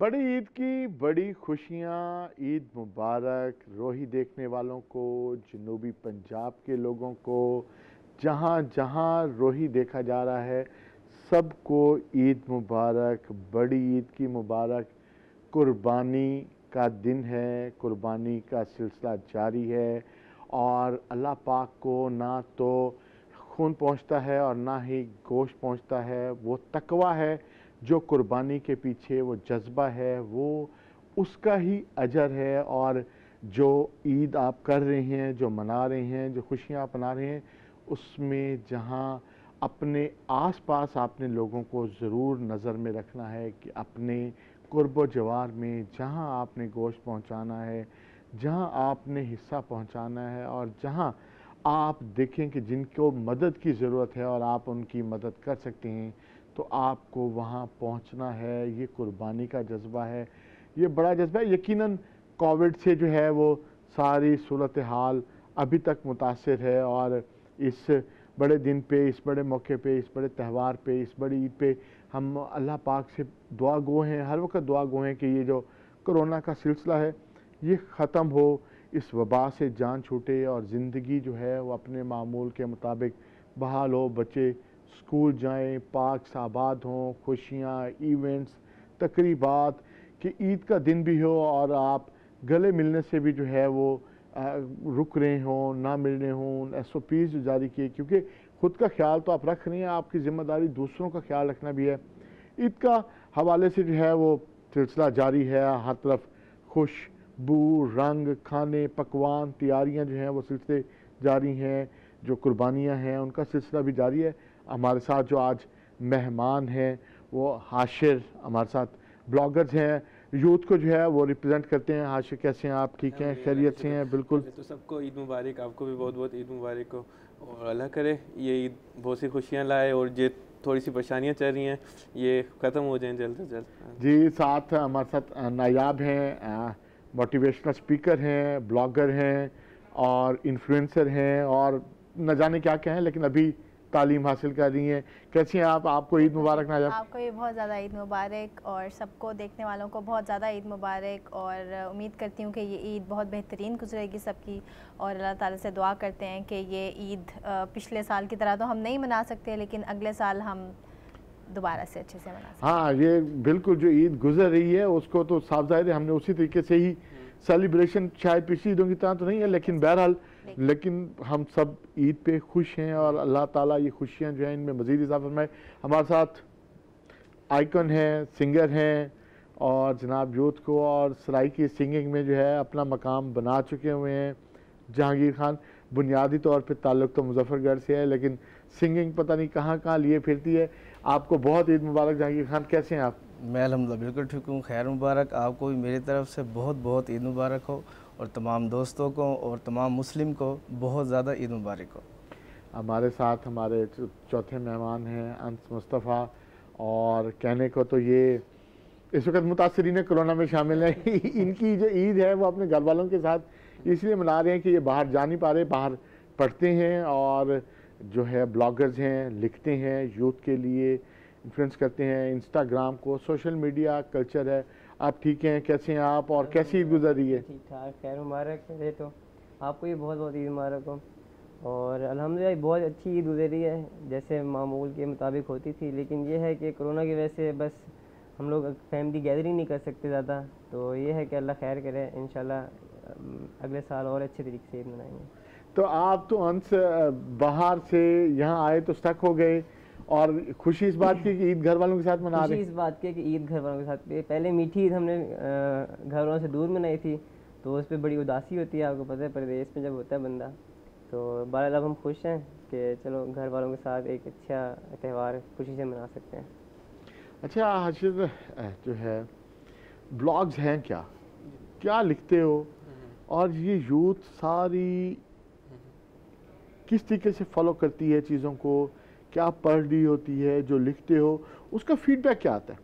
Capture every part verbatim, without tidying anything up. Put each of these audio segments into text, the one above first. बड़ी ईद की बड़ी खुशियाँ, ईद मुबारक रोही देखने वालों को, जनूबी पंजाब के लोगों को। जहाँ जहाँ रोही देखा जा रहा है सबको ईद मुबारक, बड़ी ईद की मुबारक। कुर्बानी का दिन है, कुर्बानी का सिलसिला जारी है और अल्लाह पाक को ना तो खून पहुँचता है और ना ही गोश्त पहुँचता है। वो तकवा है जो कुर्बानी के पीछे, वो जज्बा है, वो उसका ही अजर है। और जो ईद आप कर रहे हैं, जो मना रहे हैं, जो खुशियाँ आप मना रहे हैं, उसमें जहाँ अपने आसपास आपने लोगों को ज़रूर नज़र में रखना है कि अपने कुर्बो जवार में जहाँ आपने गोश्त पहुँचाना है, जहाँ आपने हिस्सा पहुँचाना है और जहाँ आप देखें कि जिनको मदद की ज़रूरत है और आप उनकी मदद कर सकते हैं तो आपको वहाँ पहुँचना है। ये कुर्बानी का जज्बा है, ये बड़ा जज्बा है। यकीनन कोविड से जो है वो सारी सूरत हाल अभी तक मुतासिर है और इस बड़े दिन पे, इस बड़े मौके पे, इस बड़े त्यौहार पे, इस बड़ी ईद पे हम अल्लाह पाक से दुआ गो हैं, हर वक्त दुआ गो हैं कि ये जो कोरोना का सिलसिला है ये ख़त्म हो, इस वबा से जान छूटे और ज़िंदगी जो है वो अपने मामूल के मुताबिक बहाल हो। बच्चे स्कूल जाएं, पार्क आबाद हों, खुशियाँ, इवेंट्स, तकरीबात, कि ईद का दिन भी हो और आप गले मिलने से भी जो है वो रुक रहे हों, ना मिल रहे हों। एस ओ पीज़ जो जारी किए, क्योंकि ख़ुद का ख्याल तो आप रख रहे हैं, आपकी ज़िम्मेदारी दूसरों का ख्याल रखना भी है। ईद का हवाले से जो है वो सिलसिला जारी है, हर तरफ खुशबू, रंग, खाने, पकवान, तैयारियाँ जो हैं वो सिलसिले जारी हैं। जो कुर्बानियाँ हैं उनका सिलसिला भी जारी है। हमारे साथ जो आज मेहमान हैं वो हाशिर, हमारे साथ ब्लॉगर्स हैं, यूथ को जो है वो रिप्रेजेंट करते हैं। हाशिर, कैसे हैं आप? ठीक हैं, खैरियत से हैं? बिल्कुल। तो सबको ईद मुबारक, आपको भी बहुत बहुत ईद मुबारक हो और अल्लाह करे ये ईद बहुत सी खुशियाँ लाए और ये थोड़ी सी परेशानियाँ चल रही हैं ये ख़त्म हो जाएँ जल्द से जल्द। जी, साथ हमारे साथ नायाब हैं, मोटिवेशनल स्पीकर हैं, ब्लॉगर हैं और इन्फ्लुएंसर हैं और न जाने क्या क्या हैं, लेकिन अभी तालीम हासिल कर रही हैं। कैसी हैं आप? आपको ईद मुबारक नायाब। आपको भी बहुत ज़्यादा ईद मुबारक और सबको देखने वालों को बहुत ज़्यादा ईद मुबारक और उम्मीद करती हूँ कि ये ईद बहुत बेहतरीन गुजरेगी सबकी और अल्लाह ताला से दुआ करते हैं कि ये ईद पिछले साल की तरह तो हम नहीं मना सकते लेकिन अगले साल हम दोबारा से अच्छे से मना सकते। हाँ, ये बिल्कुल जो ईद गुजर रही है उसको तो साफ जाहिर है हमने उसी तरीके से ही सेलिब्रेशन, शायद पिछली ईदों की तरह तो नहीं है लेकिन बहरहाल, लेकिन हम सब ईद पे खुश हैं और अल्लाह ताला ये खुशियाँ जो हैं इनमें मज़ीद इजाफा फरमाए। हमारे साथ आइकन हैं, सिंगर हैं और जनाब यूथ को और सराइकी सिंगिंग में जो है अपना मकाम बना चुके हुए हैं। जहांगीर खान बुनियादी तौर पे ताल्लुक़ तो मुजफ्फरगढ़ से है लेकिन सिंगिंग पता नहीं कहाँ कहाँ लिए फिरती है। आपको बहुत ईद मुबारक जहांगीर खान, कैसे हैं आप? मैं अल्हम्दुलिल्लाह बिल्कुल ठीक हूँ, खैर मुबारक। आपको भी मेरी तरफ से बहुत बहुत ईद मुबारक हो और तमाम दोस्तों को और तमाम मुस्लिम को बहुत ज़्यादा ईद मुबारक हो। हमारे साथ हमारे चौथे मेहमान हैं अंस मुस्तफ़ा और कहने को तो ये इस वक्त मुतासरीन कोरोना में शामिल हैं। इनकी जो ईद है वो अपने घर वालों के साथ इसलिए मना रहे हैं कि ये बाहर जा नहीं पा रहे, बाहर पढ़ते हैं और जो है ब्लॉगर्स हैं, लिखते हैं, यूथ के लिए इन्फ्लुएंस करते हैं इंस्टाग्राम को। सोशल मीडिया कल्चर है। आप ठीक हैं? कैसे हैं आप और कैसी ईद गुजर रही है? ठीक ठाक, खैर मुबारक। मेरे तो आपको भी बहुत बहुत ईद मुबारक हो और अल्हम्दुलिल्लाह बहुत अच्छी ईद गुजर रही है, जैसे मामूल के मुताबिक होती थी। लेकिन ये है कि कोरोना की वजह से बस हम लोग फैमिली गैदरिंग नहीं कर सकते ज़्यादा, तो ये है कि अल्लाह खैर करे, इंशाल्लाह अगले साल और अच्छे तरीके से ईद मनाएंगे। तो आप तो अंश बाहर से यहाँ आए तो स्टक हो गए और खुशी इस बात की कि ईद घर वालों के साथ मना रहे हैं। इस बात की कि ईद घर वालों के साथ, पहले मीठी ईद हमने घर वालों से दूर मनाई थी तो उस पर बड़ी उदासी होती है, आपको पता है परदेश में जब होता है बंदा। तो बहरहाल अब हम खुश हैं कि चलो घर वालों के साथ एक अच्छा त्यौहार खुशी से मना सकते हैं। अच्छा हाशिर, जो है ब्लॉग्स हैं, क्या क्या लिखते हो और ये यूथ सारी किस तरीके से फॉलो करती है चीज़ों को, क्या पढ़ रही होती है, जो लिखते हो उसका फीडबैक क्या आता है?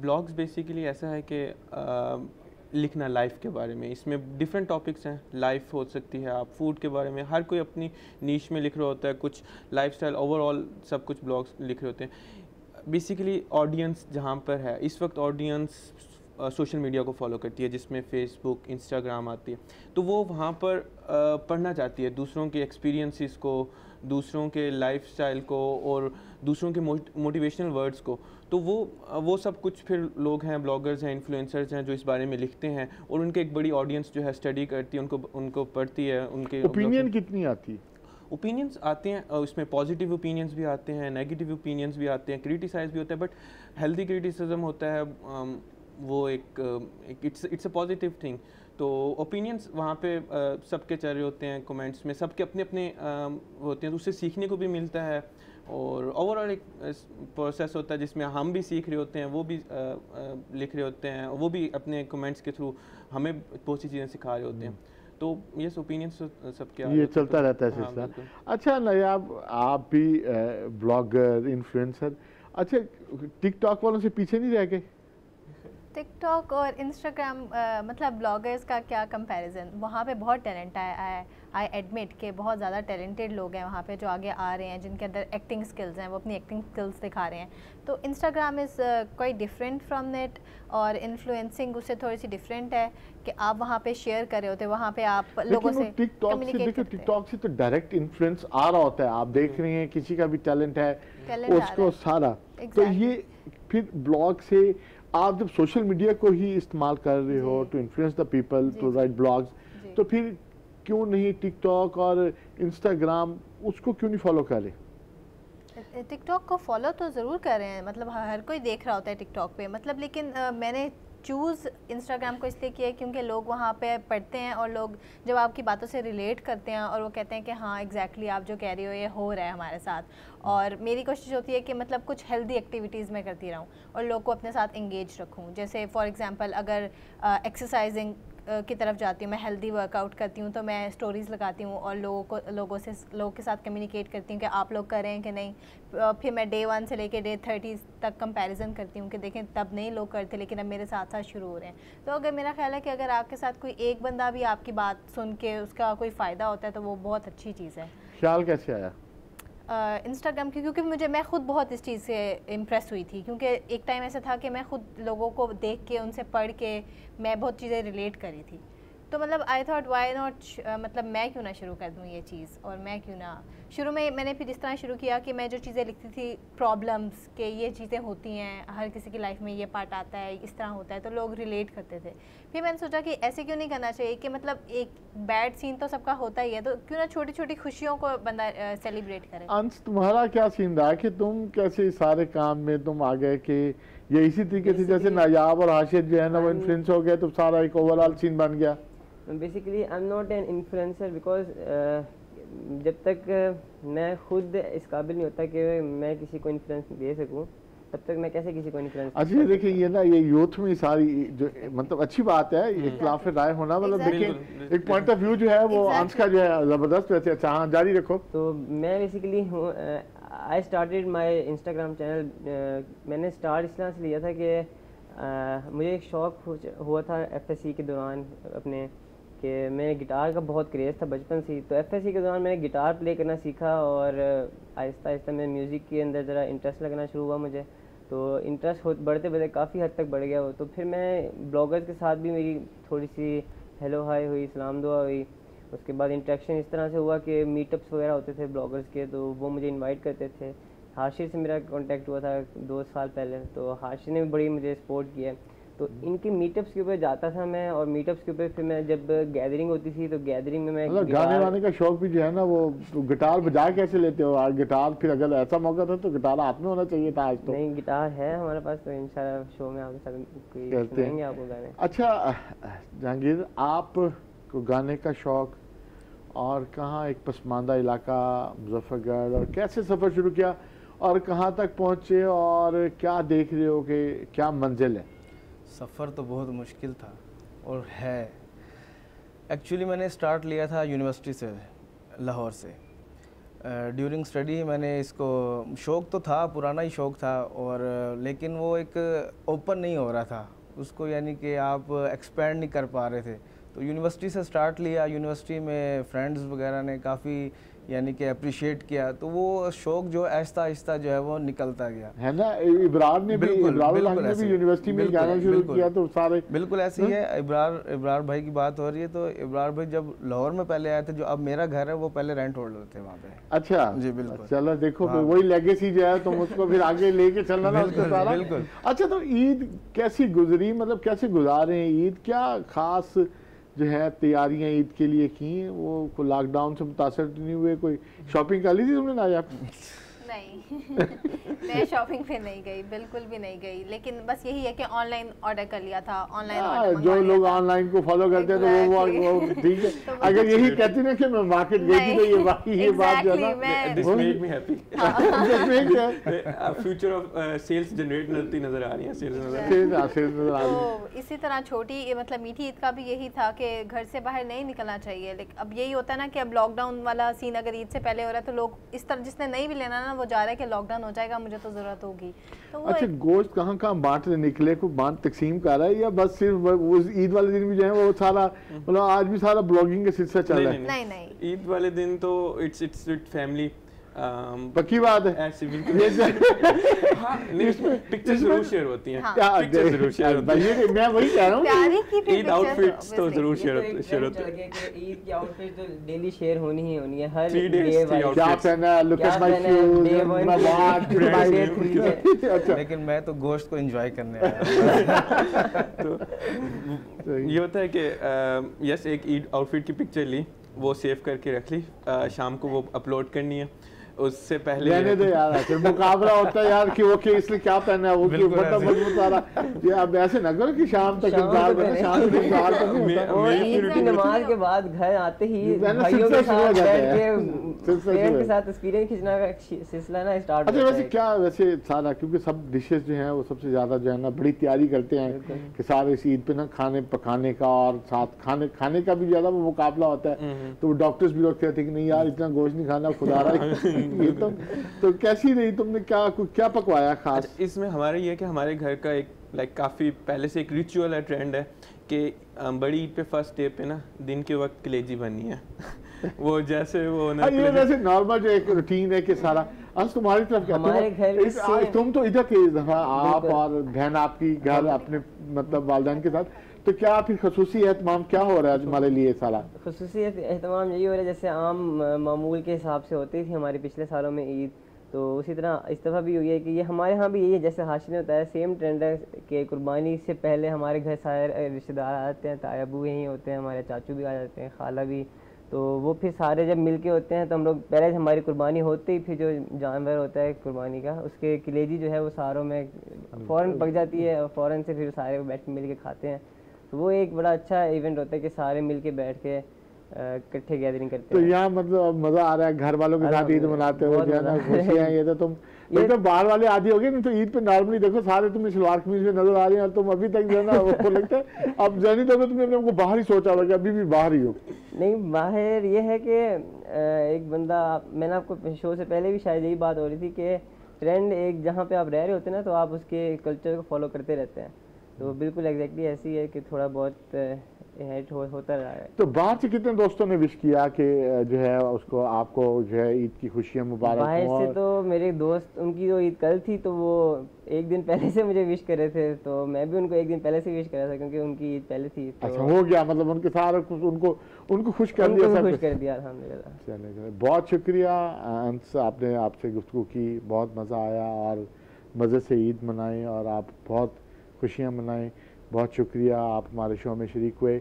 ब्लॉग्स uh, बेसिकली ऐसा है कि uh, लिखना लाइफ के बारे में, इसमें डिफरेंट टॉपिक्स हैं। लाइफ हो सकती है, आप फूड के बारे में, हर कोई अपनी नीश में लिख रहा होता है, कुछ लाइफस्टाइल, ओवरऑल सब कुछ ब्लॉग्स लिख रहे होते हैं। बेसिकली ऑडियंस जहाँ पर है इस वक्त, ऑडियंस सोशल मीडिया को फॉलो करती है जिसमें फेसबुक, इंस्टाग्राम आती है, तो वो वहाँ पर uh, पढ़ना चाहती है दूसरों के एक्सपीरियंसेस को, दूसरों के लाइफस्टाइल को और दूसरों के मोटिवेशनल वर्ड्स को। तो वो वो सब कुछ फिर लोग हैं, ब्लॉगर्स हैं, इन्फ्लुएंसर्स हैं जो इस बारे में लिखते हैं और उनके एक बड़ी ऑडियंस जो है स्टडी करती है, उनको उनको पढ़ती है। उनके ओपिनियन कितनी आती है? ओपिनियंस आते हैं, उसमें पॉजिटिव ओपिनियंस भी आते हैं, नेगेटिव ओपिनियंस भी आते हैं, क्रिटिसाइज भी होता है, बट हेल्दी क्रिटिसिज्म होता है। um, वो एक it's it's a positive thing. तो ओपिनियंस वहाँ पे सबके चल रहे होते हैं, कमेंट्स में सबके अपने अपने होते हैं, तो उससे सीखने को भी मिलता है और ओवरऑल एक प्रोसेस होता है जिसमें हम भी सीख रहे होते हैं, वो भी आ, आ, लिख रहे होते हैं, वो भी अपने कमेंट्स के थ्रू हमें बहुत सी चीज़ें सिखा रहे होते हैं। तो ये ओपिनियंस सबके ये चलता तो, रहता है सिलसिला। हाँ, अच्छा नयाब आप भी ब्लॉगर, इन्फ्लुएंसर, अच्छा टिकटॉक वालों से पीछे नहीं रह गए? टिकटॉक और इंस्टाग्राम मतलब ब्लॉगर्स का क्या कंपैरिजन, वहाँ पे बहुत टैलेंट आया है। आई एडमिट के बहुत ज़्यादा टैलेंटेड लोग हैं वहाँ पे जो आगे आ रहे हैं, जिनके अंदर एक्टिंग स्किल्स हैं, वो अपनी एक्टिंग स्किल्स दिखा रहे हैं। तो Instagram is quite different from net और इन्फ्लुएंसिंग उससे थोड़ी सी डिफरेंट है कि आप वहाँ पे शेयर कर रहे होते हैं, वहाँ पे आप लोगों से कम्युनिकेट। टिकटॉक से तो डायरेक्ट इन्फ्लुएंस आ रहा होता है, आप देख रहे हैं किसी का भी टैलेंट है उसको सारा। तो ये फिर ब्लॉग से आप जब सोशल मीडिया को ही इस्तेमाल कर रहे हो to influence the people to write blogs, तो फिर क्यों नहीं टिकटॉक और इंस्टाग्राम, उसको क्यों नहीं फॉलो करें? टिकटॉक को फॉलो तो ज़रूर कर रहे हैं, मतलब हर कोई देख रहा होता है टिकटॉक पे, मतलब लेकिन आ, मैंने चूज़ इंस्टाग्राम को इसलिए किया क्योंकि लोग वहाँ पे पढ़ते हैं और लोग जब आपकी बातों से रिलेट करते हैं और वो कहते हैं कि हाँ एग्जैक्टली आप जो कह रही हो ये हो रहा है हमारे साथ। और मेरी कोशिश होती है कि मतलब कुछ हेल्दी एक्टिविटीज़ में करती रहूँ और लोग को अपने साथ इंगेज रखूँ। जैसे फॉर एग्ज़ाम्पल अगर एक्सरसाइजिंग की तरफ जाती हूँ, मैं हेल्दी वर्कआउट करती हूँ, तो मैं स्टोरीज़ लगाती हूँ और लोगों को लोगों से लोगों के साथ कम्युनिकेट करती हूँ कि आप लोग कर रहे हैं कि नहीं। फिर मैं डे वन से लेकर डे थर्टी तक कंपैरिजन करती हूँ कि देखें तब नहीं लोग करते लेकिन अब मेरे साथ साथ शुरू हो रहे हैं। तो अगर मेरा ख्याल है कि अगर आपके साथ कोई एक बंदा भी आपकी बात सुन के उसका कोई फ़ायदा होता है तो वो बहुत अच्छी चीज़ है। ख्याल कैसे आया इंस्टाग्राम uh, की? क्योंकि मुझे मैं ख़ुद बहुत इस चीज़ से इम्प्रेस हुई थी, क्योंकि एक टाइम ऐसा था कि मैं ख़ुद लोगों को देख के उनसे पढ़ के मैं बहुत चीज़ें रिलेट करी थी। तो मतलब आई थॉट वाई नॉट, मतलब मैं क्यों ना शुरू कर दूँ ये चीज़। और मैं क्यों ना शुरू में मैंने फिर इस तरह शुरू किया कि मैं जो चीज़ें लिखती थी प्रॉब्लम्स के ये चीज़ें होती हैं, हर किसी की लाइफ में ये पार्ट आता है, इस तरह होता है, तो लोग रिलेट करते थे। फिर मैंने सोचा कि ऐसे क्यों नहीं करना चाहिए कि मतलब एक बैड सीन तो सबका होता ही है, तो क्यों ना छोटी छोटी खुशियों को बंदा सेलिब्रेट करे। अंश तुम्हारा क्या सीन रहा कि तुम कैसे सारे काम में तुम आ गए कि ये इसी तरीके से जैसे नायाब और हाशिद जो है ना वो इन्फ्लुएंस हो गया तो सारा एक ओवरऑल सीन बन गया? Basically I am not an influencer because जब तक मैं खुद इस काबिल नहीं होता कि मैं किसी को इन्फ्लुएंस दे सकूं तब तक मैं कैसे किसी को इन्फ्लुएंस। अच्छा देखिए ये ना ये यूथ में सारी जो मतलब अच्छी बात है ये खिलाफ राय होना, मतलब देखिए एक पॉइंट ऑफ व्यू जो है वो अंश का जो है ज़बरदस्त। वैसे अच्छा हाँ जारी रखो। तो मैं बेसिकली हूँ I started my Instagram channel, मैंने स्टार्ट इस तरह से लिया था कि uh, मुझे एक शौक़ हुआ था एफ एस सी के दौरान अपने कि मेरे गिटार का बहुत क्रेज़ था बचपन से, तो एफ एस सी के दौरान मैंने गिटार प्ले करना सीखा और आहिस्ता आहिस्ता मेरे म्यूज़िक के अंदर ज़रा इंटरेस्ट लगना शुरू हुआ मुझे। तो इंटरेस्ट हो बढ़ते बढ़ते काफ़ी हद तक बढ़ गया हो, तो फिर मैं ब्लॉगर्स के साथ भी मेरी थोड़ी सी हेलो हाय हुई, सलाम दुआ हुई, उसके बाद इंटरेक्शन इस तरह से हुआ कि मीटअप्स वगैरह होते थे ब्लॉगर्स के तो वो मुझे इनवाइट करते थे। हाशिर से मेरा कांटेक्ट हुआ था दो साल पहले, तो हाशिर ने भी बड़ी मुझे सपोर्ट किया, तो इनके मीटअप्स के ऊपर जाता था मैं और मीटअप्स के ऊपर फिर मैं जब गैदरिंग होती थी तो गैदरिंग में मैं गाने वाने का शौक भी जो है ना वो तो गिटार बजा कैसे लेते हो आज गिटार? फिर अगर ऐसा मौका था तो गिटार हाथ में होना चाहिए था आज तो। नहीं गिटार है हमारे पास तो इंशाल्लाह शो में आपके साथ सुनाएंगे आपको गाने। अच्छा जहांगीर आप को गाने का शौक और कहाँ एक पसमानदा इलाका मुजफ्फरगढ़ और कैसे सफ़र शुरू किया और कहाँ तक पहुँचे और क्या देख रहे हो कि क्या मंजिल है? सफ़र तो बहुत मुश्किल था और है। एक्चुअली मैंने स्टार्ट लिया था यूनिवर्सिटी से, लाहौर से, ड्यूरिंग uh, स्टडी। मैंने इसको शौक़ तो था, पुराना ही शौक़ था और लेकिन वो एक ओपन नहीं हो रहा था उसको, यानी कि आप एक्सपेंड नहीं कर पा रहे थे। तो यूनिवर्सिटी से स्टार्ट लिया, यूनिवर्सिटी में फ्रेंड्स वगैरह ने काफ़ी यानी कि अप्रिशिएट किया, तो वो शौक़ जो आहिस्ता आहिस्ता जो है वो निकलता गया है ना। इब्रार ने भी यूनिवर्सिटी में जाना शुरू किया तो सारे बिल्कुल ऐसे ही है। इब्रार इब्रार भाई की बात हो रही है तो इब्रार भाई जब लाहौर में पहले आए थे, जो अब मेरा घर है वो पहले रेंट होल्डर थे वहाँ पे। अच्छा जी बिल्कुल। चलो देखो वही लेगेसी जो है तुम उसको फिर आगे लेके चलना ना उसका सारा। बिल्कुल। अच्छा तो ईद कैसी गुजरी, मतलब कैसे गुजारे हैं ईद, क्या खास जो है तैयारियां ईद के लिए की हैं? वो कोई लॉकडाउन से मुतासर नहीं हुए? कोई शॉपिंग कर ली थी तुमने ना आप? नहीं मैं शॉपिंग पे नहीं गई, बिल्कुल भी नहीं गई, लेकिन बस यही है कि ऑनलाइन ऑर्डर कर लिया था। ऑनलाइन जो लोग ऑनलाइन को फॉलो करते हैं तो वो वो ठीक है। तो अगर यही कहती ना कि मैं मार्केट गई थी तो ये बात ये बात जो है ना, this make me happy, this make me future of sales generate करती नजर आ रही है, सेल्स नजर आ रही है। तो इसी तरह छोटी मतलब मीठी ईद का भी यही था कि घर से बाहर नहीं निकलना चाहिए, लेकिन अब यही होता है ना कि अब लॉकडाउन वाला सीन अगर ईद से पहले हो रहा है तो लोग इस तरह, जिसने नहीं भी लेना वो जा रहा है कि लॉकडाउन हो जाएगा मुझे तो जरूरत होगी। तो अच्छा गोश्त कहाँ कहाँ बांटने निकले, कोई बांट तकसीम कर रहा है या बस सिर्फ वो ईद वाले दिन भी जो है वो सारा मतलब आज भी सारा ब्लॉगिंग का सिलसिला चल रहा है? नहीं नहीं, ईद वाले दिन तो इट्स इट्स इट फैमिली पक्की बात है ऐसी बिल्कुल। हाँ इसमें पिक्चर्स जरूर शेयर होती हैं, पिक्चर्स जरूर शेयर होती हैं, मैं वही कह रहा हूँ ईद आउटफिट्स तो जरूर शेयर शेयर होते हैं। ईद की आउटफिट तो डेली शेयर होनी ही होनी है, हर डे क्या पहना, लुक एट माय शूज। लेकिन मैं तो गोश्त को एंजॉय करने आया, तो ये होता है कि यस एक ईद आउटफिट की पिक्चर ली, वो सेव करके रख ली, आ, शाम को वो अपलोड करनी है, उससे पहले रहने दो यार मुकाबला होता है यार कि वो कि इसलिए क्या पहना है वो कि बड़ा मजबूत आ रहा ये। अब ऐसे न करो कि शाम तक इंतजार करो, शाम तक इंतजार करो और ईद की नमाज के बाद घर आते ही भाइयों के साथ बैठ के पेरेंट के साथ तस्वीरें खींचना का सिलसिला ना स्टार्ट होता है। वैसे क्या वैसे सारा क्योंकि सब डिशेस जो हैं वो सबसे ज्यादा जो है ना बड़ी तैयारी करते हैं कि सारे इस ईद पे ना खाने पकाने का और साथ खाने खाने का भी ज्यादा वो मुकाबला होता है, तो डॉक्टर्स भी लोग कहते हैं कि नहीं यार इतना गोश्त नहीं खाना खुदा रहा। ये तो तो कैसी रही, तुमने क्या क्या पकवाया खास इसमें? हमारे ये कि हमारे घर का एक लाइक काफ़ी पहले से एक रिचुअल है, ट्रेंड है कि बड़ी ईद पे फर्स्ट डे पे ना दिन के वक्त कलेजी बननी है। वो जैसे वो ना ये वैसे नॉर्मल जो एक रूटीन है कि सारा आज तुम्हारी तरफ हमारे घर इस आज तुम तो इधर तेज था आप और बहन आपकी घर अपने मतलब वालदैन के साथ, तो क्या फिर खसूसी एहतमाम क्या हो रहा है तुम्हारे लिए साला? खसूसी एहतमाम यही हो रहा है जैसे आम मामूल के हिसाब से होती थी हमारे पिछले सालों में ईद, तो उसी तरह इस दफ़ा भी हुई है कि ये हमारे यहाँ भी यही है जैसे हाशिम ने बताया, सेम ट्रेंड है कि कुर्बानी से पहले हमारे घर सारे रिश्तेदार आ जाते हैं, ताया अबू यहीं होते हैं, हमारे चाचू भी आ जाते हैं, खाला भी, तो वो फिर सारे जब मिल के होते हैं तो हम लोग पहले हमारी कुर्बानी होते ही फिर जो जानवर होता है कुर्बानी का उसके कलेजी जो है वो सारों में फ़ौरन पक जाती है और फ़ौरन से फिर सारे बैठ मिल के खाते हैं, तो वो एक बड़ा अच्छा इवेंट होता है कि सारे मिलके बैठ के इकट्ठे गैदरिंग करते हैं। तो यहाँ मतलब मज़ा आ रहा है घर वालों के साथ ईद मनाते हो जाना खुशियाँ, ये तो तुम ये तो बाहर वाले आदि हो गए ना, तो ईद पे नॉर्मली देखो सारे तुम्हें सलवार कमीज में नजर आ रहे हैं, तुम अभी तक जो है ना वो लगता है अब जानी तो तुमने अपने आपको बाहर ही सोचा होगा कि अभी भी बाहर ही हो? नहीं बाहर ये है कि एक बंदा, मैंने आपको शो से पहले भी शायद यही बात हो रही थी कि ट्रेंड एक जहाँ पे आप रह रहे होते हैं ना तो आप उसके कल्चर को फॉलो करते रहते हैं, तो बिल्कुल एग्जैक्टली ऐसी है कि थोड़ा बहुत हेट हो, होता रहा है। तो बाहर से कितने दोस्तों ने विश किया कि जो है उसको आपको जो है ईद की खुशियाँ मुबारक? बाहर से तो मेरे दोस्त उनकी जो ईद कल थी तो वो एक दिन पहले से मुझे विश कर रहे थे, तो मैं भी उनको एक दिन पहले से विश कर रहा था क्योंकि उनकी ईद पहले थी। तो अच्छा हो गया, मतलब उनके सारे उनको उनको खुश कर दिया, सब खुश कर दिया अल्हम्दुलिल्लाह। चलिए बहुत शुक्रिया अंस, आपने आपसे गुफ्तगू की, बहुत मज़ा आया और मज़े से ईद मनाएँ और आप बहुत खुशियाँ मनाएं। बहुत शुक्रिया आप हमारे शो में शरीक हुए।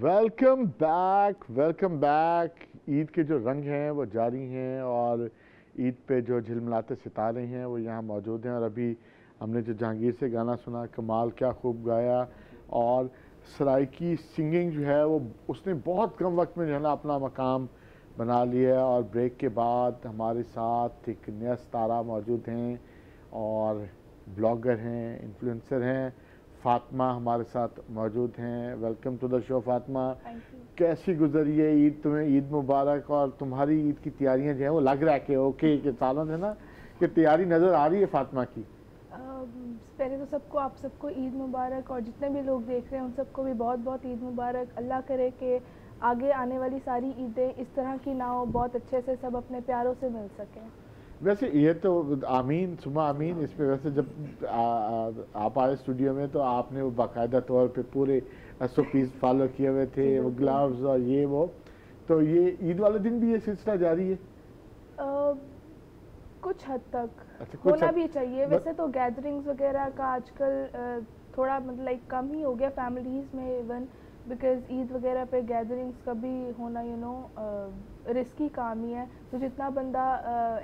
Welcome back, welcome back. Eid के जो रंग हैं वो जारी हैं और ईद पे जो झिलमिलाते सितारे हैं वो यहाँ मौजूद हैं, और अभी हमने जो जहांगीर से गाना सुना कमाल क्या खूब गाया, और सराइकी सिंगिंग जो है वो उसने बहुत कम वक्त में जो है ना अपना मकाम बना लिया है। और ब्रेक के बाद हमारे साथ एक नया सितारा मौजूद हैं और ब्लॉगर हैं, इन्फ्लुएंसर हैं, फातिमा हमारे साथ मौजूद हैं। Welcome to the show Fatima. कैसी गुजरी है ईद? तुम्हें ईद मुबारक। और तुम्हारी ईद की तैयारियां जो हैं वो लग रहा है कि ओके के सालों से ना कि तैयारी नज़र आ रही है फातिमा की। पहले तो सबको आप सबको ईद मुबारक और जितने भी लोग देख रहे हैं उन सबको भी बहुत बहुत ईद मुबारक। अल्लाह करे कि आगे आने वाली सारी ईदें इस तरह की ना हो, बहुत अच्छे से सब अपने प्यारों से मिल सकें। वैसे ये तो आमीन सुमा आमीन इस पे। वैसे जब आ, आ, आप आए स्टूडियो में तो आपने वो बाकायदा तौर पे पूरे एस ओ पीज फॉलो किए हुए थे, वो ग्लव्स और ये वो, तो ये ईद वाले दिन भी ये सिलसिला जारी है आ, कुछ हद तक। अच्छा, कुछ होना हद... भी चाहिए। वैसे तो गैदरिंग्स वगैरह का आजकल थोड़ा मतलब लाइक कम ही हो गया फैमिलीज में, इवन बिकॉज ईद वगैरह पे गैदरिंग्स का भी होना यू नो रिस्की काम ही है। तो जितना बंदा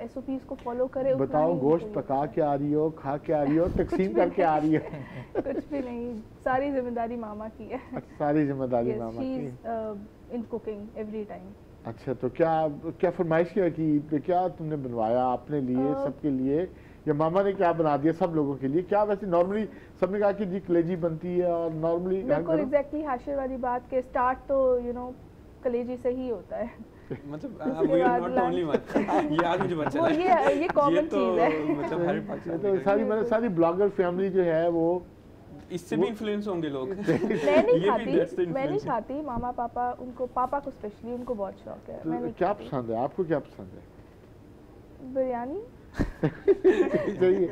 एस ओ पीज़ को फॉलो करे। बताओ गोश्त पका के आ रही हो, खा के आ रही हो, तकसीम करके आ रही हो? कुछ भी नहीं, सारी जिम्मेदारी मामा की है। अच्छा, सारी जिम्मेदारी yes, मामा की uh, in cooking every time. अच्छा, तो क्या क्या फरमाइश किया कि ईद पे क्या तुमने बनवाया अपने लिए uh, सबके लिए, या मामा ने क्या बना दिया सब लोगों के लिए? क्या वैसे नॉर्मली सबने कहा कि जी कलेजी बनती है और नॉर्मली बिल्कुल एग्जैक्टली हाशिर वाली बात के स्टार्ट तो यू नो कलेजी से ही होता है। मतलब ये कॉमन चीज़ है, मतलब सारी मतलब सारी ब्लॉगर फैमिली जो है वो इससे भी इन्फ्लुएंस होंगे लोग। मैं नहीं खाती, मैं नहीं खाती। मामा पापा उनको, पापा को स्पेशली उनको बहुत शौक है। क्या पसंद है आपको? क्या पसंद है? बिरयानी चाहिए। ये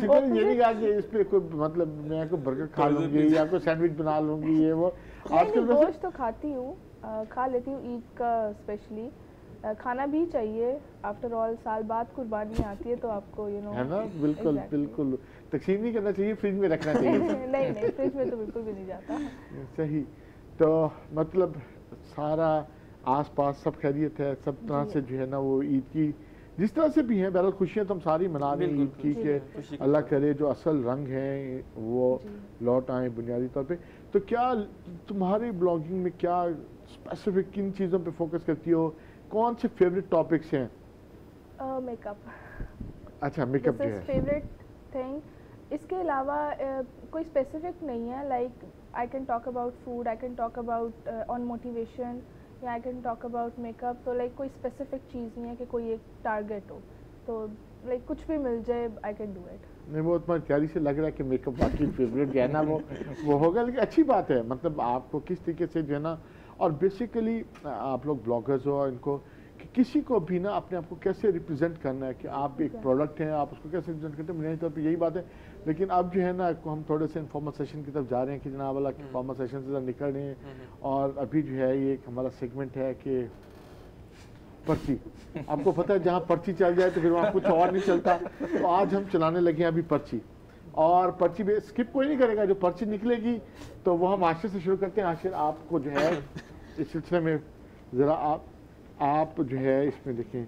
नहीं कहा कि इस पे कोई मतलब मैं कोई बर्गर खा लूँगी या कोई सैंडविच बना लूँगी ये वो। आजकल गोश्त तो खाती हूँ, खा लेती हूँ। ईद का स्पेशली खाना भी चाहिए, आफ्टर ऑल साल बाद कुर्बानी आती है तो आपको यू नो है ना। बिल्कुल बिल्कुल तकसीम नहीं करना चाहिए, फ्रिज में रखना चाहिए। नहीं नहीं, फ्रिज में तो बिल्कुल भी नहीं जाता। सही, तो मतलब सारा आस पास सब खैरियत है सब तरह से जो है ना वो ईद की जिस तरह से भी है। बहरहाल खुशियाँ तो हम सारी मना रहे हैं ईद की कि अल्लाह करे जो असल रंग हैं वो लौट आए बुनियादी तौर पे। तो क्या तुम्हारी ब्लॉगिंग में क्या स्पेसिफिक किन चीज़ों पे फोकस करती हो? कौन से फेवरेट टॉपिक्स हैं? मेकअप। अच्छा, मेकअप जो है फेवरेट थिंग। इसके अलावा uh, कोई स्पेसिफिक नहीं है। Like I can talk about food, I can talk about on motivation, I can talk about makeup. तो लाइक कोई स्पेसिफिक चीज़ नहीं है कि कोई एक टारगेट हो, तो लाइक कुछ भी मिल जाए आई कैन डू इट। नहीं, वो तुम्हारी तैयारी से लग रहा है कि मेकअप वाकई फेवरेट जो है ना वो वो होगा। लेकिन अच्छी बात है, मतलब आपको किस तरीके से जो है ना, और बेसिकली आप लोग ब्लॉगर्स हो, इनको कि किसी को भी ना अपने आप को कैसे रिप्रेजेंट करना है कि आप एक प्रोडक्ट हैं, आप उसको कैसे रिप्रेजेंट करते हैं। मेरे तौर पे यही बात है। लेकिन अब जो है ना हम थोड़े से इनफॉर्मल सेशन की तरफ जा रहे हैं कि जनाब वाला इनफॉर्मल सेशन से निकल रहे हैं। और अभी जो है ये हमारा सेगमेंट है कि पर्ची। आपको पता है जहाँ पर्ची चल जाए तो फिर वहाँ कुछ और नहीं चलता। तो आज हम चलाने लगे हैं अभी पर्ची, और पर्ची में स्किप कोई नहीं करेगा। जो पर्ची निकलेगी तो वो हम आशिर से शुरू करते हैं। आशिर, आपको जो है इस सिलसिले में ज़रा आप आप जो है इसमें देखें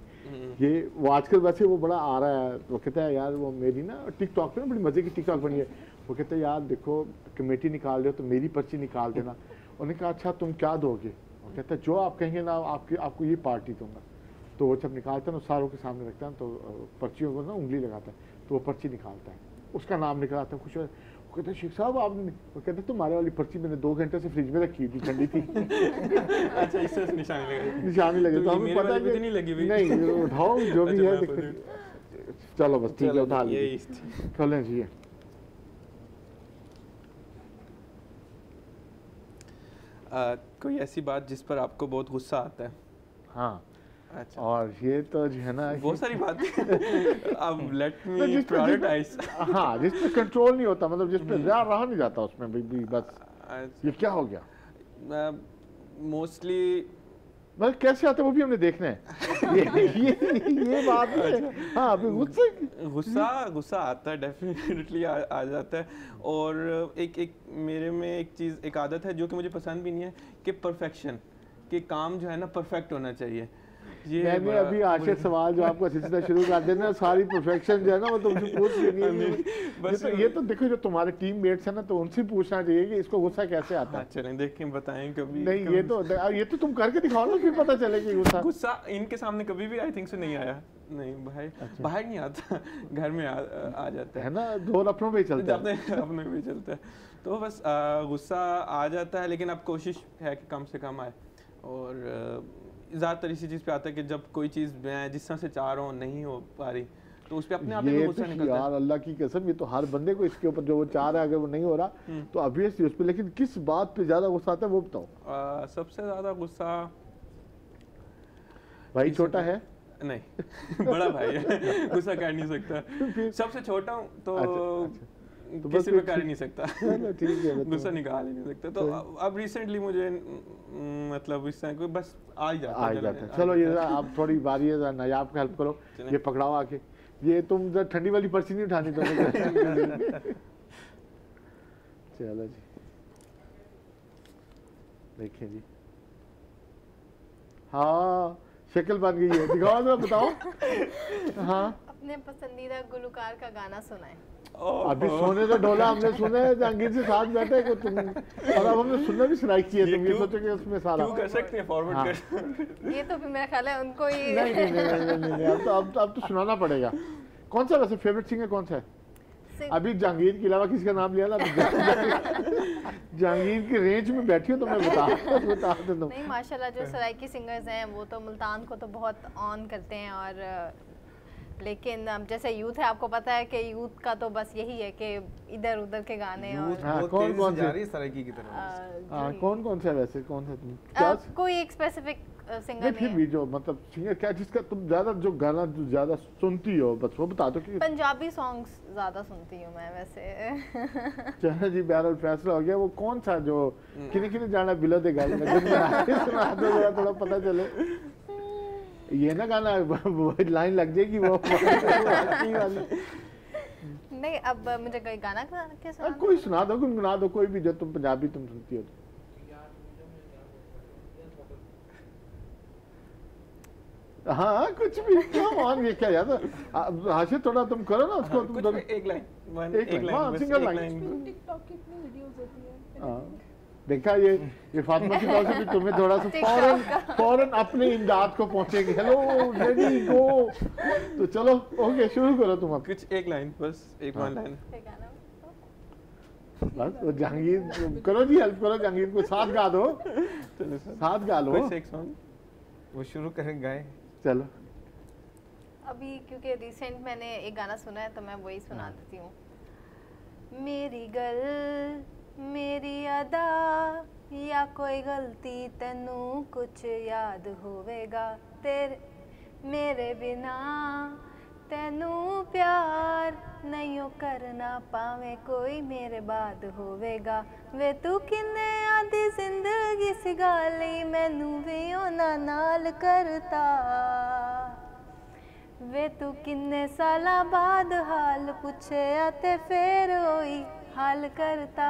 ये वो आजकल वैसे वो बड़ा आ रहा है। वो कहता है यार वो मेरी ना टिकटॉक पे ना बड़ी मज़े की टिकटॉक बनी है। वो कहता है यार देखो कमेटी निकाल रहे हो तो मेरी पर्ची निकाल देना। उन्होंने कहा अच्छा तुम क्या दोगे? वो कहता है जो आप कहेंगे ना आपकी आपको ये पार्टी दूंगा। तो वो जब निकालता है ना सारों के सामने रखता है, तो पर्चियों को ना उंगली लगाता है, तो वो पर्ची निकालता है, उसका नाम निकल आता है। खुश हो कहते शेख साहब आपने, वो कहते तुम्हारे वाली पर्ची मैंने दो घंटे से फ्रिज में रखी थी, ठंडी थी। अच्छा, इससे निशान लगे, निशान लगे तो हमें पता भी नहीं लगी। नहीं उठाओ जो भी है, चलो बस ठीक है उठा लीजिए। खोलें जी। कोई ऐसी बात जिस पर आपको बहुत गुस्सा आता है? हाँ। अच्छा। और ये तो जो है ना बहुत सारी बात अब लेट मी प्रायोरिटाइज। हाँ, जिस पे कंट्रोल नहीं होता, मतलब जिस पे रहा, रहा नहीं जाता उसमें भी, भी बस। अच्छा। ये क्या हो गया? मोस्टली मतलब कैसे आते वो भी हमने देखना है। ये, ये ये बात है। हाँ, गुस्सा गुस्सा गुस्सा आता है, डेफिनेटली आ, आ जाता है। और एक एक मेरे में एक चीज़, एक आदत है जो कि मुझे पसंद भी नहीं है कि परफेक्शन के काम जो है ना परफेक्ट होना चाहिए। मैंने अभी आशिर सवाल जो आपका सिलसिला शुरू कर देना, सारी परफेक्शन जो है ना वो तुमसे पूछ लेनी है। बस ये तो, ये तो देखो जो तुम्हारे टीममेट्स हैं ना तो उनसे पूछना चाहिए कि इसको गुस्सा कैसे आता है। चलें देखें, बताएं कभी। नहीं कभी। ये तो ये तो तुम करके दिखाओ ना, फिर पता चले कि गुस्सा गुस्सा इनके सामने कभी भी आई थिंक से नहीं आया। नहीं, बाहर अच्छा। बाहर नहीं आता, घर में आ, आ जाता है, है ना, दो अपनों पे चलता है, अपने पे चलता है। तो बस गुस्सा आ जाता है, लेकिन अब कोशिश है कि कम से कम आए। और ज़्यादातर इसी चीज़ पे आता है कि जब कोई चीज़ मैं जिस तरह से चाह रहा हूँ नहीं हो पा रही, तो उस पे अपने आप में गुस्सा निकलता है। यार अल्लाह की कसम, ये तो हर बंदे को इसके ऊपर जो वो चाह रहा है, अगर वो नहीं हो रहा तो ऑब्वियसली उस पर। लेकिन किस बात पे ज़्यादा गुस्सा आता है वो बताओ। सबसे ज़्यादा गुस्सा, भाई छोटा है नहीं बड़ा भाई है, गुस्सा कर नहीं सकता, सबसे छोटा हूँ तो तो किसी पे कर नहीं सकता, ठीक है, गुस्सा निकाल ही नहीं सकता। तो अब रिसेंटली मुझे मतलब इस तरह कोई बस आ ही जाता है, जाता है। चलो ये आप थोड़ी बारी है, नायाब का हेल्प करो, ये पकड़ाओ आके, ये तुम जरा ठंडी वाली पर्ची नहीं उठानी तो। चलो जी, देखिए जी, हाँ शक्ल बन गई है, दिखाओ जरा, बताओ। हाँ, अपने पसंदीदा गुलकार का गाना सुनाए। अभी सोने का ढोला हमने सुना है, जहांगीर से साथ बैठे को तुम, और अब हमने सुनना भी सराइकी है, तुम ये सोचो कि उसमें सारा क्यों कर सकते हैं फॉरवर्ड कर, ये तो भी मेरा ख्याल है उनको ही। नहीं नहीं नहीं नहीं, अब तो अब तो अब तो सुनाना पड़ेगा। कौन सा वैसे फेवरेट सिंगर कौन सा है? अभी जहांगीर के अलावा किसका नाम लिया ना? जहांगीर की रेंज में बैठी हो तो मैं बता बता देता हूँ। नहीं माशाल्लाह, जो सराइकी सिंगर्स हैं वो तो मुल्तान को तो बहुत ऑन करते हैं, और लेकिन अब जैसे यूथ है, आपको पता है कि यूथ का तो बस यही है कि इधर उधर के गाने। और हाँ, कौन कौन से जा रही है सराइकी की तरफ? हाँ, कौन कौन से वैसे कौन सा तुम? क्या कोई एक स्पेसिफिक सिंगर नहीं, फिर भी जो मतलब सिंगर क्या जिसका तुम ज्यादा, जो गाना ज्यादा सुनती हो बस वो बता दो। कि पंजाबी सॉन्ग्स ज्यादा सुनती हूँ मैं वैसे। चलो जी, बहरहाल फैसला हो गया। वो कौन सा जो किने किने जाना बिलो दे गाने में थोड़ा पता चले, ये ना गाना लाइन लग जाएगी वो। नहीं अब मुझे कोई गाना के सुना, कोई सुना दो, गुनगुना दो कोई भी जो तुम पंजाबी तुम सुनती हो। हाँ कुछ भी, क्या मान ये क्या याद हाशिर, थोड़ा तुम करो ना उसको। हाँ, तुम एक लाइन एक लाइन सिंगल लाइन। टिकटॉक की इतनी वीडियोस होती हैं, देखा ये ये फातिमा की बात से भी तुम्हें थोड़ा सा फौरन फौरन अपने इमदाद को पहुंचेगी। हेलो रेडी गो, तो चलो ओके शुरू करो तुम। अब कुछ एक लाइन, बस एक वन लाइन बस। वो जहांगीर करो जी, हेल्प करो जहांगीर को, साथ गा दो, साथ गा लो एक सॉन्ग वो शुरू करें गाएं। चलो अभी क्योंकि रिसेंट मैंने एक गाना सुना है तो मैं वही सुना देती हूँ। मेरी गर्ल मेरी अदा या कोई गलती तनू कुछ याद होवेगा, तेरे मेरे बिना तैनू प्यार नहीं करना पावे कोई मेरे बाद होवेगा। वे तू किन्ने आधी जिंदगी सिगाली मैनू भी ओना नाल करता, वे तू किन्ने साला बाद हाल पूछे ते फिर होई हाल करता।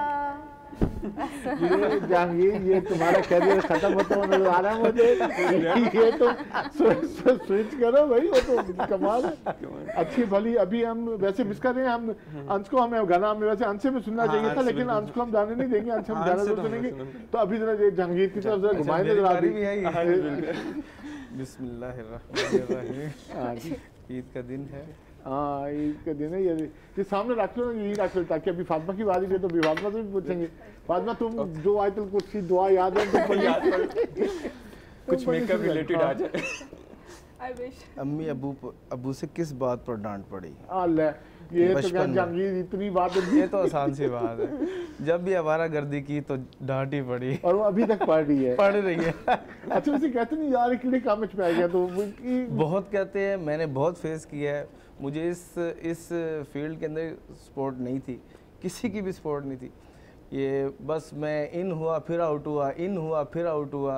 ये जहांगीर ये तुम्हारा करियर खत्म होता नजर आ रहा है मुझे। ये तो स्विच करो भाई, वो तो कमाल है। अच्छी भली अभी हम वैसे मिस कर रहे हैं, हम अंश को, हमें गाना हमें वैसे अंश में सुनना चाहिए था, लेकिन अंश को हम जाने नहीं देंगे, अंश हम गाना जरूर सुनेंगे। तो अभी जरा ये जहांगीर की तरफ जरा घुमाए नजर आ रही। बिस्मिल्लाहिर्रहमानिर्रहीम, ईद का दिन है। हाँ ईद का दिन है, ये ये सामने रख लो ना, यही रख लो ताकि अभी फातिमा की बारी है तो अभी फातिमा से भी पूछेंगे। फातिमा तुम जो आयतुल कुर्सी दुआ याद है तुम पर याद पर कुछ मेकअप रिलेटेड आ जाए। I wish. अम्मी अबू अबू से किस बात पर डांट पड़ी? अल्लाह ये तो क्या जहांगीर इतनी बात है, ये तो आसान सी बात है, जब भी आवारागर्दी की तो डांट ही पड़ी, और वो अभी तक पढ़ रही है पढ़ रही है। अच्छा उसे कहते नहीं यार इतने काम में आ गया तो बहुत कहते हैं, मैंने बहुत फेस किया है। मुझे इस इस फील्ड के अंदर सपोर्ट नहीं थी, किसी की भी सपोर्ट नहीं थी, ये बस मैं इन हुआ फिर आउट हुआ, इन हुआ फिर आउट हुआ,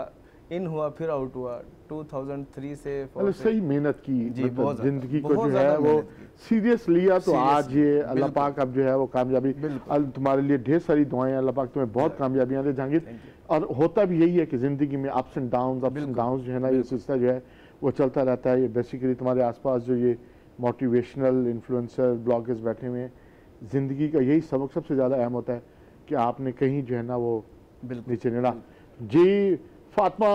इन हुआ फिर आउट हुआ। दो हज़ार तीन से मतलब सही मेहनत की जी, मतलब बहुत जिंदगी को जो है वो सीरियस लिया, तो आज ये अल्लाह पाक अब जो है वो कामयाबी तुम्हारे लिए, ढेर सारी दुआएं, अल्लाह पाक तुम्हें बहुत कामयाबियां दे जहांगीर। और होता भी यही है कि जिंदगी में ups and down ups and down जो है ना, ये सिलसिला जो है वो चलता रहता है। ये बेसिकली तुम्हारे आसपास जो ये मोटिवेशनल इन्फ्लुएंसर ब्लॉगर्स बैठे हुए हैं, जिंदगी का यही सबक सबसे ज़्यादा अहम होता है कि आपने कहीं जो है ना वो नीचे निड़ा जी। फातिमा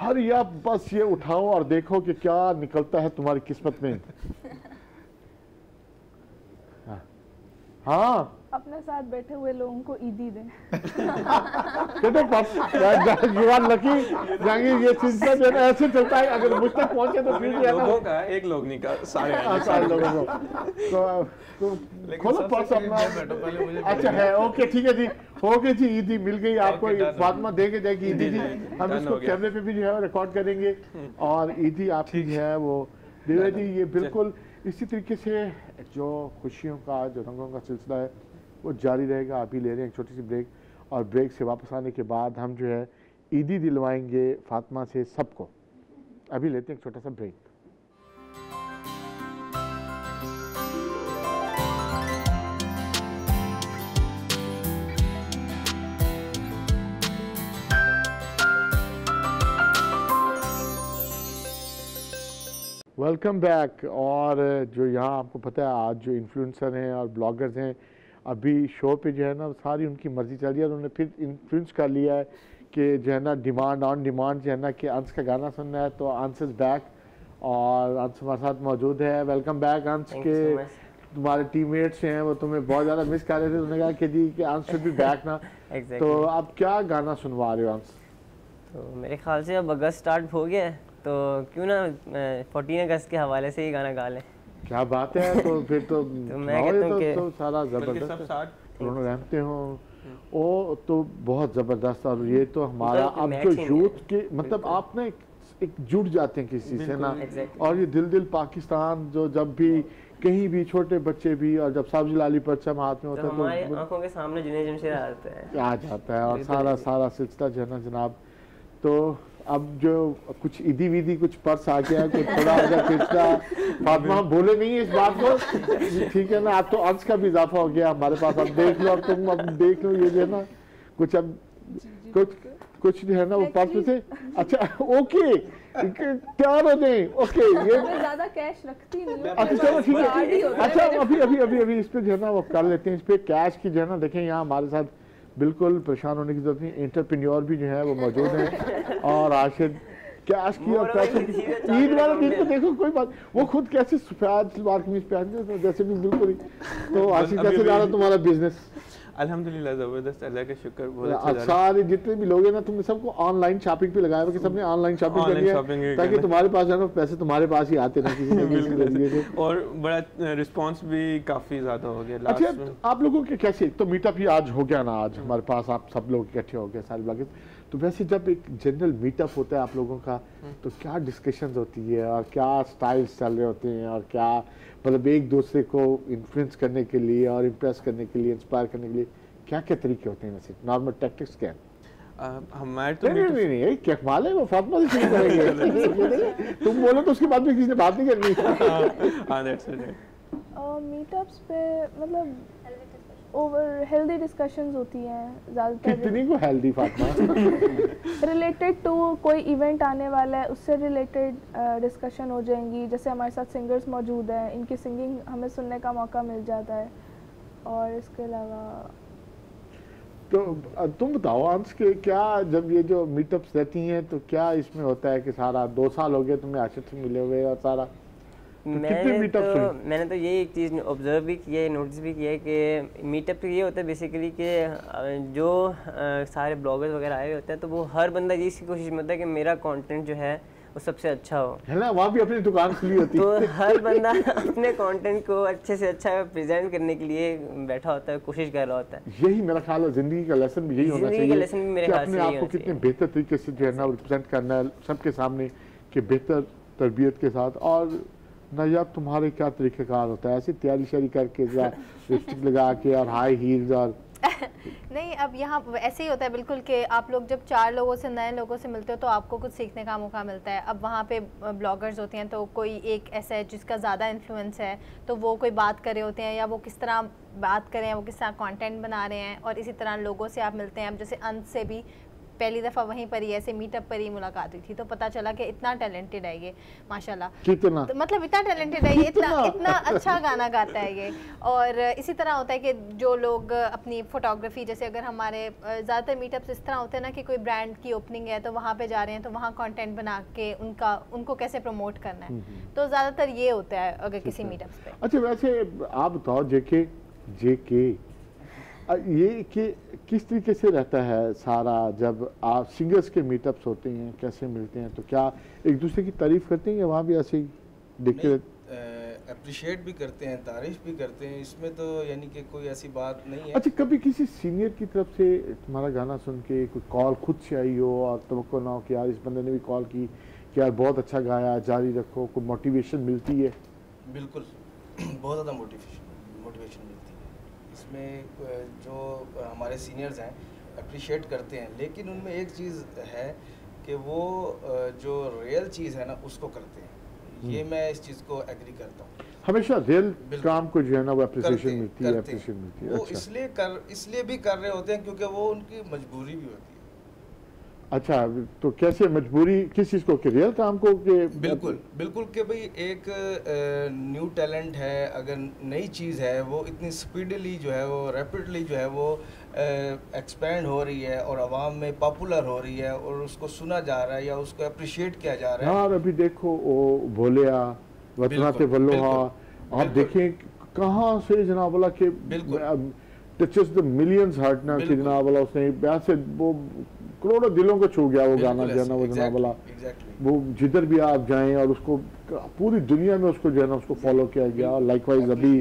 हरी आप बस ये उठाओ और देखो कि क्या निकलता है तुम्हारी किस्मत में। हाँ, हाँ। अपने साथ बैठे हुए लोगों को ईदी दें। ये सिलसिला जो है ऐसे चलता है, अगर मुझ तक पहुंचे तो फिर लोगों का एक लोग नहीं का सारे सारे लोगों को तो खोलो पर्स अपना। अच्छा है, ओके ठीक है जी, ओके जी ईदी मिल गई आपको, फातिमा दे के जाएगी ईदी जी। हम इसको कैमरे पे भी जो है रिकॉर्ड करेंगे और ईदी आपकी जो है वो देवे जी। ये बिल्कुल इसी तरीके से जो खुशियों का जो रंगों का सिलसिला है वो जारी रहेगा। आप ही ले रहे हैं एक छोटी सी ब्रेक और ब्रेक से वापस आने के बाद हम जो है ईदी दिलवाएंगे फातिमा से सबको। अभी लेते हैं एक छोटा सा ब्रेक। Welcome back. और जो यहाँ आपको पता है आज जो इन्फ्लुएंसर हैं और ब्लॉगर्स हैं अभी शो पे जो है ना सारी उनकी मर्जी चल रही है, उन्होंने फिर इन्फ्लुएंस कर लिया है कि जो है ना डिमांड ऑन डिमांड जो है ना कि अंश का गाना सुनना है तो अंश इज़ बैक और अंश हमारे साथ मौजूद है। वेलकम बैक अंश के तुम्हारे टीममेट्स हैं वो तुम्हें बहुत ज़्यादा मिस कर रहे थे, उन्होंने कहा कि जी कि अंश शुड बी बैक ना। exactly. तो आप क्या गाना सुनवा रहे हो अंश? तो मेरे ख्याल से अब अगस्त स्टार्ट हो गया है तो क्यों ना फोर्टीन अगस्त के हवाले से ही गाना गा लें। क्या बात है, तो फिर तो, तो मैं कहता हूं कि तो, तो सारा जबरदस्त रहते हो ओ तो बहुत जबरदस्त। और ये तो हमारा अब जो यूथ के मतलब आप ना एक जुट जाते हैं किसी से ना। और ये दिल दिल पाकिस्तान जो जब भी कहीं भी छोटे बच्चे भी और जब साबजी लाली परचम हाथ में होता है तो आंखों के सामने आ जाता है और सारा सारा सिलसिला जो है ना जनाब। तो अब जो कुछ ईदी वीदी कुछ पर्स आ गया कुछ थोड़ा पिछड़ा फातिमा बोले नहीं इस बात को, ठीक है ना। अब तो अंश का भी इजाफा हो गया हमारे पास, अब देख लो, अब तुम अब देख लो ये जो है ना कुछ अब कुछ कुछ जो है ना वो पर्स में से। अच्छा ओके तैयार हो जाए, ओके ये ज्यादा कैश रखती नहीं। अच्छा चलो ठीक है, अच्छा अभी अभी अभी अभी इस पर जो है ना वो कर लेते हैं, इस पर कैश की जो है ना देखें यहाँ हमारे साथ बिल्कुल परेशान होने की जरूरत नहीं, एंटरप्रेन्योर भी जो है वो मौजूद हैं और आशिद कैश की और ईद वाले दिन को देखो कोई बात वो खुद कैसे सफेद सलवार कमीज पहनते हैं जैसे भी बिल्कुल। तो आशिद कैसे जा रहा तुम्हारा बिजनेस? अल्हम्दुलिल्लाह जबरदस्त, अल्लाह का शुक्र बहुत। सारे जितने भी लोग हैं ना तुमने सबको ऑनलाइन शॉपिंग पे लगाया कि सबने ऑनलाइन शॉपिंग कर लिया ताकि तुम्हारे पास जाना पैसे तुम्हारे पास ही आते ना किसी ने। और बड़ा रिस्पांस भी काफी ज्यादा हो गया। अच्छा आप लोगों के कैसे तो मीटअप ही आज हो गया ना, आज हमारे पास आप सब लोग इकट्ठे हो गए सारे ब्लॉगर्स, तो वैसे जब एक जनरल मीटअप होता है आप लोगों का तो क्या डिस्कशंस होती है और क्या स्टाइल्स चल रहे होते हैं और क्या मतलब एक दूसरे को इन्फ्लुएंस करने के लिए और इम्प्रेस करने के लिए इंस्पायर करने के लिए क्या क्या तरीके होते हैं? वैसे नॉर्मल टैक्टिक्स क्या हैं? हमारे तो नहीं नहीं, नहीं, नहीं, नहीं क्या कमाल है वो फातिमा से शुरू करेंगे, तुम बोलो तो उसके बाद में किसी ने बात नहीं करनी। मीटअप्स पे मतलब ओवर हेल्दी डिस्कशंस होती हैं ज़्यादातर। कितनी को हेल्दी फातिमा? रिलेटेड टू कोई इवेंट आने वाला है उससे रिलेटेड डिस्कशन uh, हो जाएंगी। जैसे हमारे साथ सिंगर्स मौजूद हैं, इनकी सिंगिंग हमें सुनने का मौका मिल जाता है। और इसके अलावा तो तुम बताओ अंश के क्या जब ये जो मीटअप्स रहती हैं तो क्या इसमें होता है कि सारा दो साल हो गए तुम्हें आशिद से मिले हुए और सारा तो मैंने तो मैंने तो यही एक चीज़ ऑब्जर्व भी किया है, नोटिस भी किया है कि मीटअप तो ये होता है बेसिकली कि जो सारे ब्लॉगर्स वगैरह आए हुए होते हैं तो वो हर बंदा ये इसकी कोशिश में होता है कि मेरा कंटेंट जो है वो सबसे अच्छा हो, है ना। वहाँ भी अपनी दुकान खुली होती है तो हर बंदा अपने कंटेंट को अच्छे से अच्छा प्रेजेंट करने के लिए बैठा होता है, कोशिश कर रहा होता है। यही मेरा ख्याल है ज़िंदगी का लेसन भी यही होना चाहिए, अपने आप को कितने बेहतर तरीके से जो है ना प्रेजेंट करना है सबके सामने कि बेहतर तरबियत के साथ। और नायाब तुम्हारे क्या तरीक़ेकार होता है ऐसी तैयारी शैयारी करके लिपस्टिक लगा के और हाई हील्स और नहीं अब यहाँ ऐसे ही होता है बिल्कुल कि आप लोग जब चार लोगों से नए लोगों से मिलते हो तो आपको कुछ सीखने का मौका मिलता है। अब वहाँ पे ब्लॉगर्स होते हैं तो कोई एक ऐसा है जिसका ज़्यादा इन्फ्लुएंस है तो वो कोई बात कर रहे होते हैं या वो किस तरह बात कर रहे हैं, वो किस तरह कॉन्टेंट बना रहे हैं और इसी तरह लोगों से आप मिलते हैं। अब जैसे अंत से भी पहली दफ़ा वहीं पर ही ऐसे मीटअप पर ही मुलाकात हुई थी, तो पता चला कि इतना टैलेंटेड है ये माशाल्लाह, कितना तो मतलब इतना टैलेंटेड है ये, इतना इतना अच्छा गाना गाता है ये। और इसी तरह होता है कि जो लोग अपनी फोटोग्राफी, जैसे अगर हमारे ज़्यादातर मीटअप्स इस तरह होते हैं ना कि कोई ब्रांड की ओपनिंग है तो वहाँ पर जा रहे हैं, तो वहाँ कॉन्टेंट बना के उनका उनको कैसे प्रमोट करना है, तो ज़्यादातर ये होता है अगर किसी मीटअप्स पर। अच्छा वैसे आप बताओ जेके जेके ये कि किस तरीके से रहता है सारा, जब आप सिंगर्स के मीटअप्स होते हैं कैसे मिलते हैं, तो क्या एक दूसरे की तारीफ करते हैं या वहाँ भी ऐसे ही देखते रहते? अप्रिशिएट भी करते हैं, तारीफ भी करते हैं, इसमें तो यानी कि कोई ऐसी बात नहीं है। अच्छा कभी किसी सीनियर की तरफ से तुम्हारा गाना सुन के कोई कॉल खुद से आई हो और तवक्को ना हो कि यार इस बंदे ने भी कॉल की कि यार बहुत अच्छा गाया जारी रखो, कोई मोटिवेशन मिलती है? बिल्कुल, बहुत ज़्यादा मोटिवेशन मोटिवेशन मिलती है इसमें। जो हमारे सीनियर्स हैं अप्रिशिएट करते हैं, लेकिन उनमें एक चीज़ है कि वो जो रियल चीज़ है ना उसको करते हैं, ये मैं इस चीज़ को एग्री करता हूँ। हमेशा रियल काम को जो है ना वो अप्रिशिएशन मिलती है, अप्रिशिएशन मिलती है। वो अच्छा। इसलिए कर इसलिए भी कर रहे होते हैं क्योंकि वो उनकी मजबूरी भी होती है। अच्छा तो कैसे मजबूरी, किस चीज़ को? रियल काम को के बिल्कुल बिल्कुल कि भाई एक न्यू टैलेंट है, अगर नई चीज़ है वो इतनी स्पीडली जो है वो रैपिडली जो है वो एक्सपेंड हो रही है और आवाम में पॉपुलर हो रही है और उसको सुना जा रहा है या उसको अप्रिशिएट किया जा रहा है। यार अभी देखो ओ भोलिया वतना ते वल्लोहा, आप देखें कहाँ से जनाब वाला के टचेस द मिलियंस हार्ट ना कि जनाब वाला उसने ऐसे वो करोड़ों दिलों को छू गया वो गाना जो है ना वो जनाब वाला, वो जिधर भी आप जाएं और उसको पूरी दुनिया में उसको जो है ना उसको फॉलो किया गया। और लाइकवाइज अभी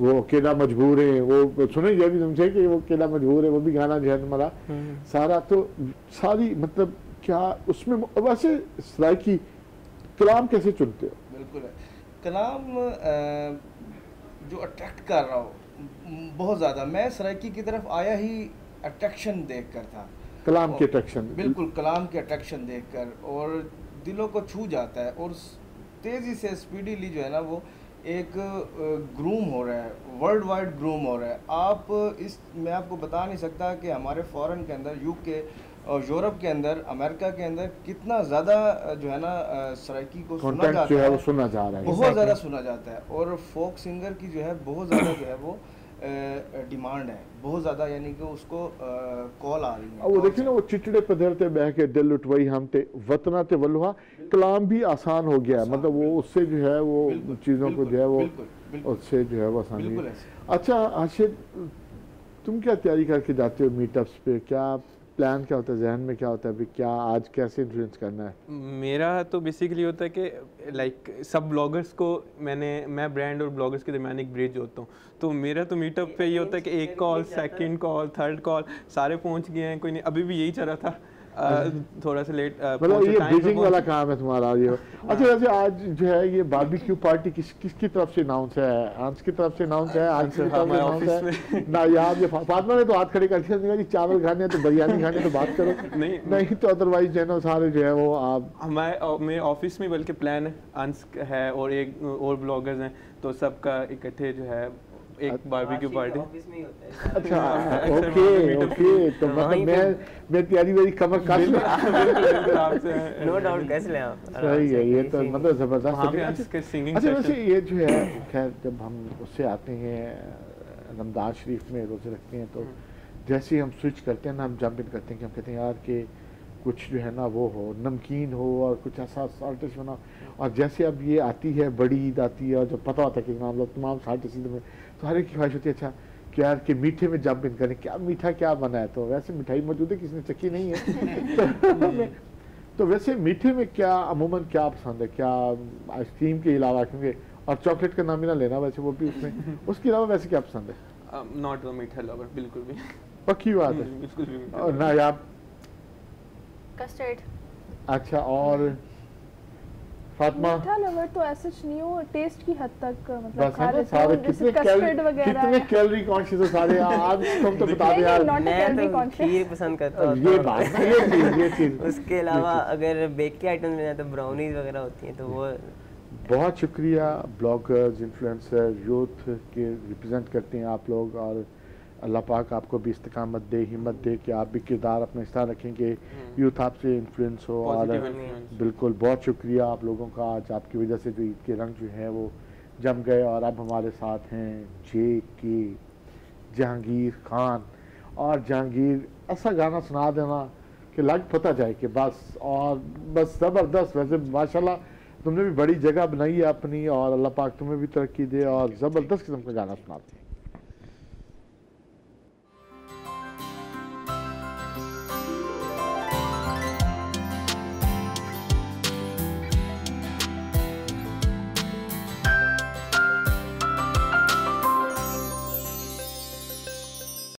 वो केला मजबूर है, वो सुने ये भी तुमसे कि वो केला मजबूर है, वो भी गाना जो है हमारा सारा, तो सारी मतलब क्या उसमें वैसे सराइकी कलाम कैसे चुनते हो? बिल्कुल कलाम जो अट्रैक्ट कर रहा हो बहुत ज़्यादा, मैं सराइकी की तरफ आया ही अट्रैक्शन देख कर था, कलाम के अट्रैक्शन, बिल्कुल कलाम के अट्रैक्शन देखकर और दिलों को छू जाता है और तेज़ी से स्पीडीली जो है ना वो एक ग्रूम हो रहा है, वर्ल्ड वाइड ग्रूम हो रहा है। आप इस मैं आपको बता नहीं सकता कि हमारे फॉरेन के अंदर, यूके और यूरोप के अंदर, अमेरिका के अंदर कितना ज़्यादा जो है ना सराइकी को सुना जाता है, वो सुना जा रहा है, बहुत ज़्यादा सुना जाता है और फोक सिंगर की जो है बहुत ज़्यादा जो है वो डिमांड है, बहुत ज़्यादा यानी कि उसको कॉल आ रही है। वो देखिए ना वो चिचड़े पधर ते बह के दिल उठवाई हम ते वतना ते वल्हा, कलाम भी आसान हो गया है, मतलब वो उससे जो है वो चीज़ों को जो है वो उससे जो है वो आसानी। अच्छा आशिद तुम क्या तैयारी करके जाते हो मीटअप्स पे, क्या प्लान क्या होता है, जहन में क्या होता है भी क्या आज कैसे इन्फ्लुएंस करना है? मेरा तो बेसिकली होता है कि लाइक सब ब्लॉगर्स को मैंने मैं ब्रांड और ब्लॉगर्स के दरमियान एक ब्रिज होता हूँ, तो मेरा तो मीटअप पे ये होता है कि एक call, second call, third call, सारे पहुँच गए हैं, कोई नहीं, अभी भी यही चल रहा था आ, थोड़ा सा लेट ब्रिजिंग वाला काम है तुम्हारा ये। अच्छा वैसे आज जो है ये बारबेक्यू पार्टी किस किसकी तरफ से अनाउंस है? आज की तरफ से अनाउंस है, आज की तरफ से अनाउंस है ना? यहाँ फातिमा ने तो हाथ खड़े कर दिया, चावल खाने हैं तो बिरयानी खाने तो बात करो, नहीं नहीं तो अदरवाइज जो है ना सारे जो है वो आप हमारे मेरे ऑफिस में बल्कि प्लान है, अंस है और एक और ब्लॉगर्स हैं तो सबका इकट्ठे जो है एक बारबेक्यू पार्टी ऑफिस में ही होता है। अच्छा ओके ओके, तो मतलब मैं मैं तैयारी वाली कमर काट ली आपसे, नो डाउट कैसे ले आप सही है ये तो मतलब जबरदस्त है। अच्छा वैसे ये जो है खैर जब हम उससे आते हैं रमजान शरीफ में रोजे रखते हैं तो जैसे ही हम स्विच करते हैं ना हम जंप इन करते हैं कि हम कहते हैं यार कि कुछ जो है ना वो हो नमकीन हो और कुछ ऐसा साल्टिश बना, और जैसे अब ये आती है बड़ी ईद आती है और जब पता होता है कि हम लोग तमाम साल्टिश में तो हर एक की ख्वाहिश होती है अच्छा कि यार कि मीठे में जंप इन करें, क्या मीठा क्या बना है, तो वैसे मिठाई मौजूद है किसी ने चखी नहीं है तो वैसे मीठे में क्या अमूमन क्या पसंद है, क्या आइसक्रीम के अलावा, क्योंकि और चॉकलेट का नाम ही ना लेना वैसे वो भी उसमें, उसके अलावा वैसे क्या पसंद है? नॉट द मीठा लवर, बिल्कुल भी पक्की बात है, बिल्कुल भी और ना यार कस्टर्ड। अच्छा और फातिमा मीठा लवर तो ऐसा नहीं हो, टेस्ट की हद तक मतलब खा रहे सारे कितने कस्टर्ड वगैरह कितने कैलोरी कॉन्शियस है सारे, आज तुम तो बता दो यार मैं तो खीर पसंद करता हूं, ये बात ये चीज ये चीज उसके अलावा अगर बेक के आइटम्स में तो ब्राउनीज वगैरह होती हैं तो वो। बहुत शुक्रिया ब्लॉगर्स, इन्फ्लुएंसर, यूथ के रिप्रेजेंट करते हैं आप लोग और अल्लाह पाक आपको भी इस्तकामत दे, हिम्मत दे कि आप भी किरदार अपना हिस्सा रखेंगे, यूथ आपसे इन्फ्लुएंस हो। और बिल्कुल बहुत शुक्रिया आप लोगों का, आज आपकी वजह से जो ईद के रंग जो हैं वो जम गए। और अब हमारे साथ हैं जे के जहांगीर खान, और जहांगीर ऐसा गाना सुना देना कि लग पता जाए कि बस, और बस ज़बरदस्त। वैसे माशाल्लाह तुमने भी बड़ी जगह बनाई है अपनी, और अल्लाह पाक तुम्हें भी तरक्की दे, और ज़बरदस्त किस्म का गाना सुनाते हैं।